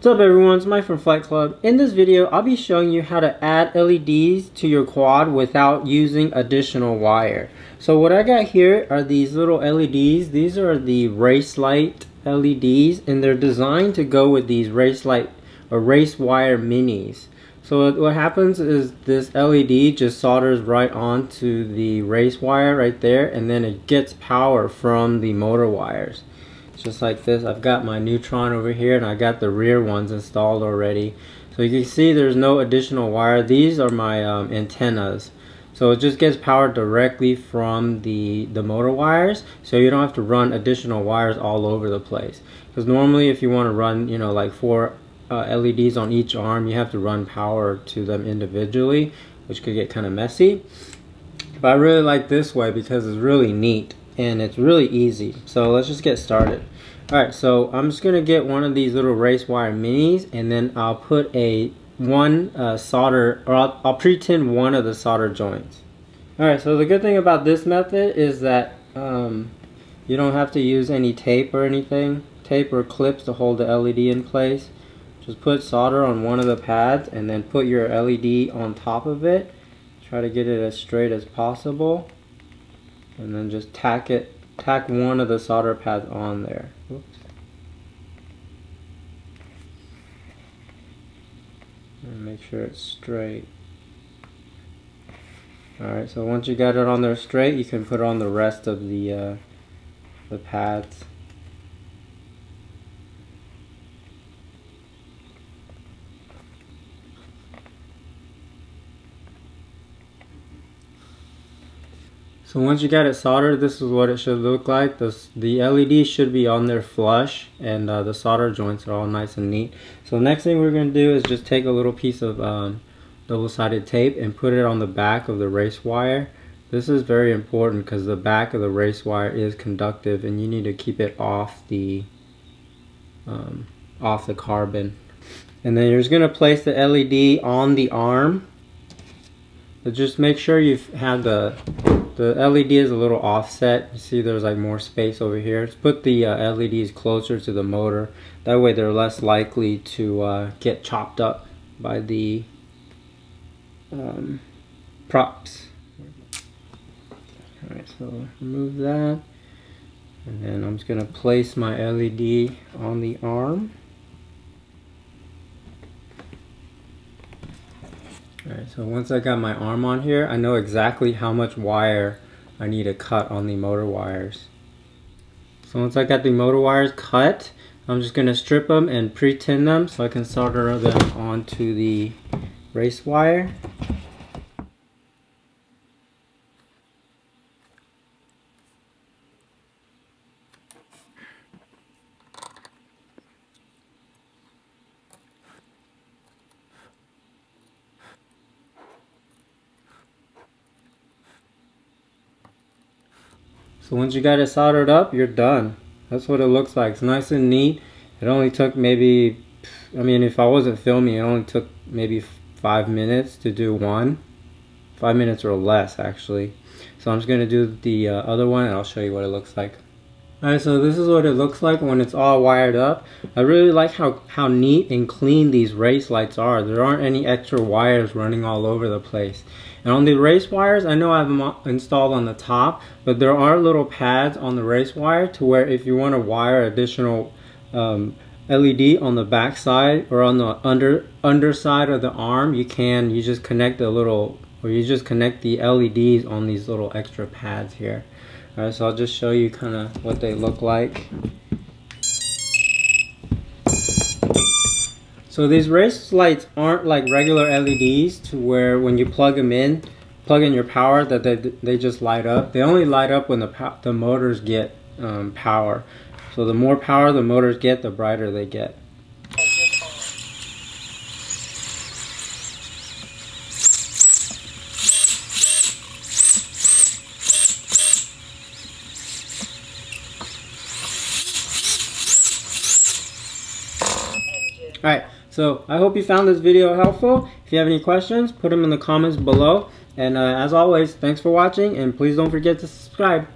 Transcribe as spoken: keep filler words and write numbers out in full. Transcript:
What's up everyone, it's Mike from Flight Club. In this video, I'll be showing you how to add L E Ds to your quad without using additional wire. So what I got here are these little L E Ds. These are the Racelite L E Ds, and they're designed to go with these Racelite or Racewire minis. So what happens is this L E D just solders right onto the race wire right there, and then it gets power from the motor wires. Just like this. I've got my Neutron over here, and I got the rear ones installed already. So you can see there's no additional wire. These are my um, antennas. So it just gets powered directly from the, the motor wires, so you don't have to run additional wires all over the place. Because normally if you want to run, you know, like four uh, L E Ds on each arm, you have to run power to them individually, which could get kind of messy. But I really like this way because it's really neat. And it's really easy. So let's just get started. Alright, so I'm just going to get one of these little race wire minis, and then I'll put a one uh, solder, or I'll, I'll pre-tin one of the solder joints. Alright, so the good thing about this method is that um, you don't have to use any tape or anything, tape or clips to hold the L E D in place. Just put solder on one of the pads and then put your L E D on top of it. Try to get it as straight as possible. And then just tack it, tack one of the solder pads on there. Oops. And make sure it's straight. Alright, so once you got it on there straight, you can put on the rest of the, uh, the pads. So once you got it soldered, this is what it should look like. This, the L E D should be on there flush, and uh, the solder joints are all nice and neat. So next thing we're going to do is just take a little piece of um, double-sided tape and put it on the back of the race wire. This is very important because the back of the race wire is conductive, and you need to keep it off the, um, off the carbon. And then you're just going to place the L E D on the arm. So just make sure you have the The L E D is a little offset. You see there's like more space over here. Let's put the uh, L E Ds closer to the motor. That way they're less likely to uh, get chopped up by the um, props. Alright, so remove that. And then I'm just going to place my L E D on the arm. Alright, so once I got my arm on here, I know exactly how much wire I need to cut on the motor wires. So once I got the motor wires cut, I'm just going to strip them and pre-tin them so I can solder them onto the race wire. So once you got it soldered up, you're done. That's what it looks like. It's nice and neat. It only took maybe, I mean, if I wasn't filming, it only took maybe five minutes to do one. Five minutes or less, actually. So I'm just going to do the uh, other one, and I'll show you what it looks like. Alright, so this is what it looks like when it's all wired up. I really like how, how neat and clean these race lights are. There aren't any extra wires running all over the place. And on the race wires, I know I have them installed on the top, but there are little pads on the race wire to where if you want to wire additional um, L E D on the back side or on the under underside of the arm, you can. You just connect the little, or you just connect the L E Ds on these little extra pads here. All right, so I'll just show you kind of what they look like. So these race lights aren't like regular L E Ds to where when you plug them in, plug in your power, that they, they just light up. They only light up when the, the motors get um, power. So the more power the motors get, the brighter they get. Alright, so I hope you found this video helpful. If you have any questions, put them in the comments below. And uh, as always, thanks for watching, and please don't forget to subscribe.